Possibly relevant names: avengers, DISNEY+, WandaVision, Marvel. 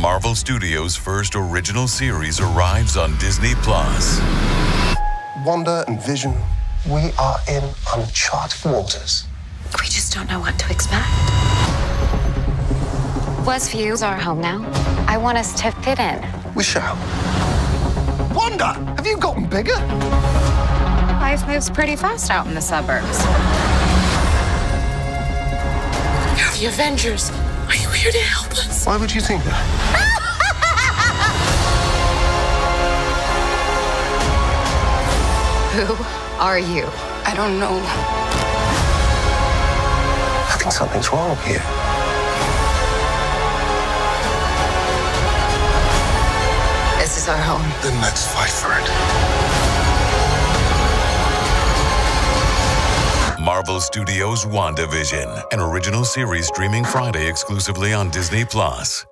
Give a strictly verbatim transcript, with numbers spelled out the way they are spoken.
Marvel Studios' first original series arrives on Disney plus. Wanda and Vision, we are in uncharted waters. We just don't know what to expect. Westview is our home now. I want us to fit in. We shall. Wanda, have you gotten bigger? Life moves pretty fast out in the suburbs. The Avengers, are you here to help us? Why would you think that? Who are you? I don't know. I think something's wrong here. This is our home. Then let's fight for it. Marvel Studios' WandaVision, an original series streaming Friday exclusively on Disney plus.